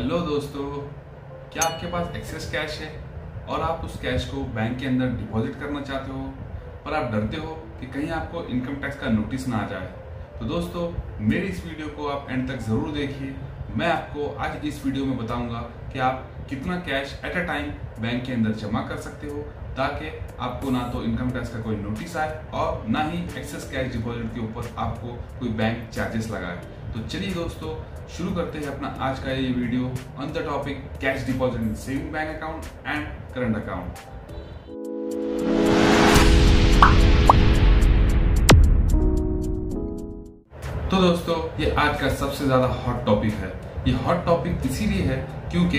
Hello दोस्तों, क्या आपके पास एक्सेस कैश है और आप उस कैश को बैंक के अंदर डिपॉजिट करना चाहते हो पर आप डरते हो कि कहीं आपको इनकम टैक्स का नोटिस ना आ जाए? तो दोस्तों, मेरी इस वीडियो को आप एंड तक ज़रूर देखिए। मैं आपको आज इस वीडियो में बताऊंगा कि आप कितना cash at a time bank के अंदर जमा कर सकते हो ताकि आपको ना तो इनकम टैक्स का कोई नोटिस आए और ना ही एक्सेस कैश डिपॉजिट के ऊपर आपको कोई बैंक चार्जेस लगाए। तो चलिए दोस्तों, शुरू करते हैं अपना आज का ये video on the topic cash deposit in saving bank account and current account. तो दोस्तों, ये आज का सबसे ज्यादा हॉट टॉपिक है। ये हॉट टॉपिक इसीलिए है क्योंकि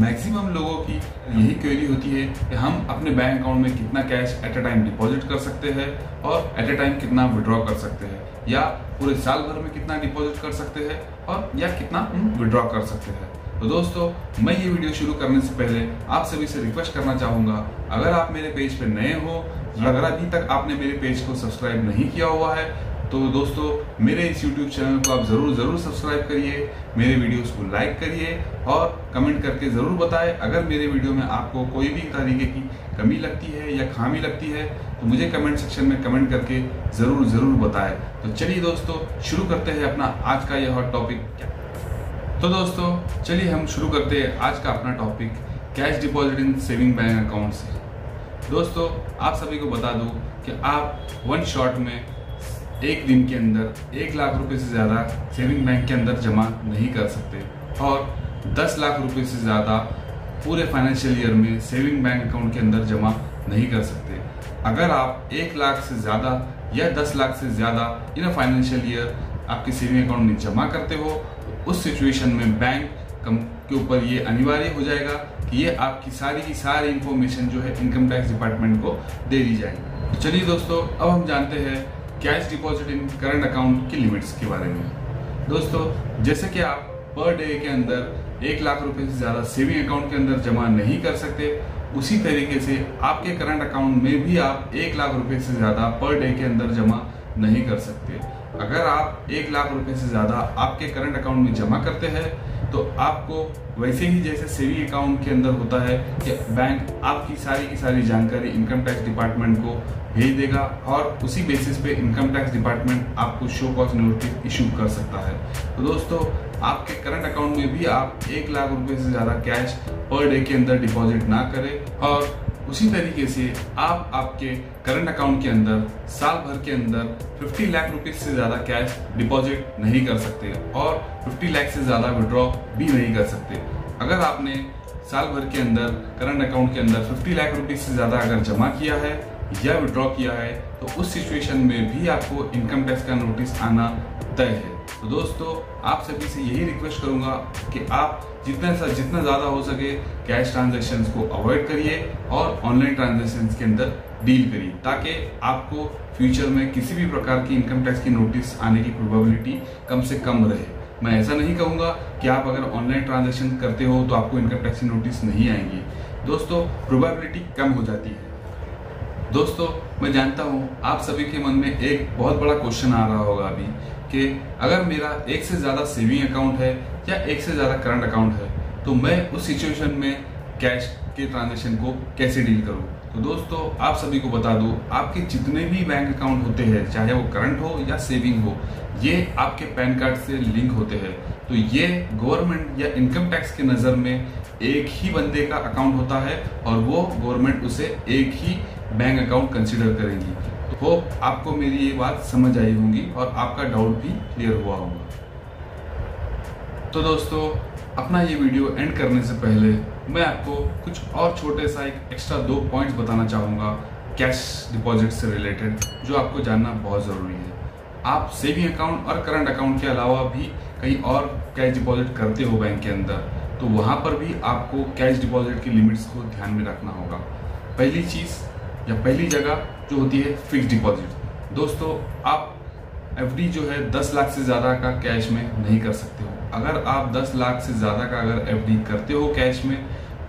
मैक्सिमम लोगों की यही क्वेरी होती है कि हम अपने बैंक अकाउंट में कितना cash at a time deposit कर सकते हैं और एट अ टाइम कितना विड्रॉ कर सकते हैं, या पूरे साल भर में कितना डिपॉजिट कर सकते हैं और या कितना विड्रॉ कर सकते हैं। तो दोस्तों, मैं ये वीडियो शुरू करने से पहले आप सभी से रिक्वेस्ट करना चाहूँगा, अगर आप मेरे पेज पर नए हो, अगर अभी तक आपने मेरे पेज को सब्सक्राइब नहीं किया हुआ है तो दोस्तों, मेरे इस YouTube चैनल को आप ज़रूर सब्सक्राइब करिए, मेरे वीडियोस को लाइक करिए और कमेंट करके ज़रूर बताएं। अगर मेरे वीडियो में आपको कोई भी तरीके की कमी लगती है या खामी लगती है तो मुझे कमेंट सेक्शन में कमेंट करके ज़रूर बताएं। तो चलिए दोस्तों, शुरू करते हैं अपना आज का यह हॉट टॉपिक। तो दोस्तों, चलिए हम शुरू करते हैं आज का अपना topic cash deposit in saving bank account से। दोस्तों, आप सभी को बता दूँ कि आप वन शॉट में एक दिन के अंदर 1 लाख रुपए से ज़्यादा सेविंग बैंक के अंदर जमा नहीं कर सकते और 10 लाख रुपए से ज़्यादा पूरे फाइनेंशियल ईयर में सेविंग बैंक अकाउंट के अंदर जमा नहीं कर सकते। अगर आप 1 लाख से ज़्यादा या 10 लाख से ज़्यादा इन अ फाइनेंशियल ईयर आपके सेविंग अकाउंट में जमा करते हो तो उस सिचुएशन में बैंक के ऊपर ये अनिवार्य हो जाएगा कि ये आपकी सारी की सारी इन्फॉर्मेशन जो है इनकम टैक्स डिपार्टमेंट को दे दी जाएगी। तो चलिए दोस्तों, अब हम जानते हैं cash deposit in current account की लिमिट्स के बारे में। दोस्तों, जैसे कि आप पर डे के अंदर 1 लाख रुपए से ज़्यादा सेविंग अकाउंट के अंदर जमा नहीं कर सकते, उसी तरीके से आपके करंट अकाउंट में भी आप 1 लाख रुपए से ज़्यादा पर डे के अंदर जमा नहीं कर सकते। अगर आप 1 लाख रुपए से ज़्यादा आपके करंट अकाउंट में जमा करते हैं तो आपको वैसे ही जैसे सेविंग अकाउंट के अंदर होता है कि बैंक आपकी सारी की सारी जानकारी इनकम टैक्स डिपार्टमेंट को भेज देगा और उसी बेसिस पे इनकम टैक्स डिपार्टमेंट आपको शो कॉज नोटिस इशू कर सकता है। तो दोस्तों, आपके करंट अकाउंट में भी आप 1 लाख रुपए से ज़्यादा कैश पर डे के अंदर डिपॉजिट ना करें और उसी तरीके से आप आपके करंट अकाउंट के अंदर साल भर के अंदर 50 लाख रुपए से ज़्यादा कैश डिपॉजिट नहीं कर सकते और 50 लाख से ज़्यादा विड्रॉ भी नहीं कर सकते। अगर आपने साल भर के अंदर करंट अकाउंट के अंदर 50 लाख रुपए से ज़्यादा अगर जमा किया है या विड्रॉ किया है तो उस सिचुएशन में भी आपको इनकम टैक्स का नोटिस आना तय है। तो दोस्तों, आप सभी से यही रिक्वेस्ट करूंगा कि आप जितना ज़्यादा हो सके कैश ट्रांजैक्शंस को अवॉइड करिए और ऑनलाइन ट्रांजैक्शंस के अंदर डील करिए ताकि आपको फ्यूचर में किसी भी प्रकार की इनकम टैक्स की नोटिस आने की प्रोबेबिलिटी कम से कम रहे। मैं ऐसा नहीं कहूँगा कि आप अगर ऑनलाइन ट्रांजैक्शन करते हो तो आपको इनकम टैक्स की नोटिस नहीं आएंगी। दोस्तों, प्रोबेबिलिटी कम हो जाती है। दोस्तों, मैं जानता हूँ आप सभी के मन में एक बहुत बड़ा क्वेश्चन आ रहा होगा अभी कि अगर मेरा 1 से ज़्यादा सेविंग अकाउंट है या 1 से ज़्यादा करंट अकाउंट है तो मैं उस सिचुएशन में कैश के ट्रांजैक्शन को कैसे डील करूँ? तो दोस्तों, आप सभी को बता दूँ, आपके जितने भी बैंक अकाउंट होते हैं चाहे वो करंट हो या सेविंग हो, ये आपके पैन कार्ड से लिंक होते हैं। तो ये गवर्नमेंट या इनकम टैक्स की नज़र में एक ही बंदे का अकाउंट होता है और वो गवर्नमेंट उसे एक ही बैंक अकाउंट कंसीडर करेगी। तो होप आपको मेरी ये बात समझ आई होगी और आपका डाउट भी क्लियर हुआ होगा। तो दोस्तों, अपना ये वीडियो एंड करने से पहले मैं आपको कुछ और छोटे सा एक एक्स्ट्रा 2 पॉइंट्स बताना चाहूँगा कैश डिपॉजिट से रिलेटेड, जो आपको जानना बहुत ज़रूरी है। आप सेविंग अकाउंट और करंट अकाउंट के अलावा भी कहीं और कैश डिपॉजिट करते हो बैंक के अंदर तो वहाँ पर भी आपको कैश डिपॉजिट की लिमिट्स को ध्यान में रखना होगा। पहली चीज़ या पहली जगह जो होती है फिक्स्ड डिपॉजिट। दोस्तों, आप एफडी जो है 10 लाख से ज़्यादा का कैश में नहीं कर सकते हो। अगर आप 10 लाख से ज़्यादा का अगर एफडी करते हो कैश में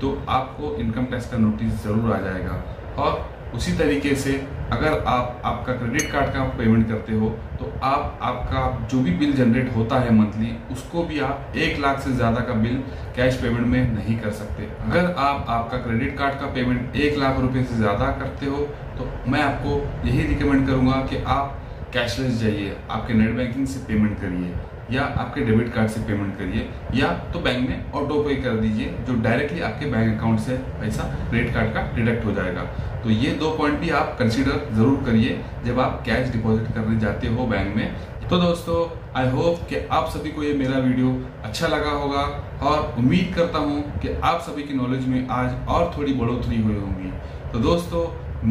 तो आपको इनकम टैक्स का नोटिस ज़रूर आ जाएगा। और उसी तरीके से अगर आप आपका क्रेडिट कार्ड का आप पेमेंट करते हो तो आप आपका जो भी बिल जनरेट होता है मंथली, उसको भी आप 1 लाख से ज़्यादा का बिल कैश पेमेंट में नहीं कर सकते। अगर आप आपका क्रेडिट कार्ड का पेमेंट 1 लाख रुपए से ज़्यादा करते हो तो मैं आपको यही रिकमेंड करूँगा कि आप कैशलेस जाइए, आपके नेट बैंकिंग से पेमेंट करिए या आपके डेबिट कार्ड से पेमेंट करिए या तो बैंक में ऑटो पे कर दीजिए, जो डायरेक्टली आपके बैंक अकाउंट से पैसा क्रेडिट कार्ड का डिडक्ट हो जाएगा। तो ये 2 पॉइंट भी आप कंसीडर ज़रूर करिए जब आप कैश डिपॉजिट करने जाते हो बैंक में। तो दोस्तों, आई होप कि आप सभी को ये मेरा वीडियो अच्छा लगा होगा और उम्मीद करता हूँ कि आप सभी की नॉलेज में आज और थोड़ी बढ़ोतरी हुई होगी। तो दोस्तों,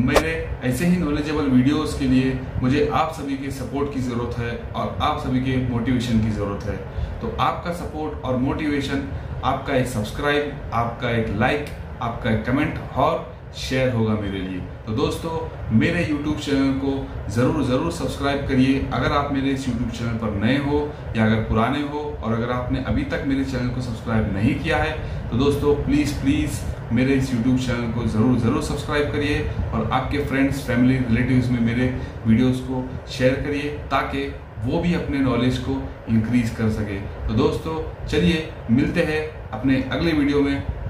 मेरे ऐसे ही नॉलेजेबल वीडियोस के लिए मुझे आप सभी के सपोर्ट की ज़रूरत है और आप सभी के मोटिवेशन की ज़रूरत है। तो आपका सपोर्ट और मोटिवेशन, आपका एक सब्सक्राइब, आपका एक लाइक, आपका एक कमेंट और शेयर होगा मेरे लिए। तो दोस्तों, मेरे YouTube चैनल को ज़रूर सब्सक्राइब करिए अगर आप मेरे इस YouTube चैनल पर नए हो या अगर पुराने हो, और अगर आपने अभी तक मेरे चैनल को सब्सक्राइब नहीं किया है तो दोस्तों प्लीज़ मेरे इस YouTube चैनल को ज़रूर सब्सक्राइब करिए और आपके फ्रेंड्स, फैमिली, रिलेटिव्स में मेरे वीडियोस को शेयर करिए ताकि वो भी अपने नॉलेज को इंक्रीज़ कर सके। तो दोस्तों, चलिए मिलते हैं अपने अगले वीडियो में।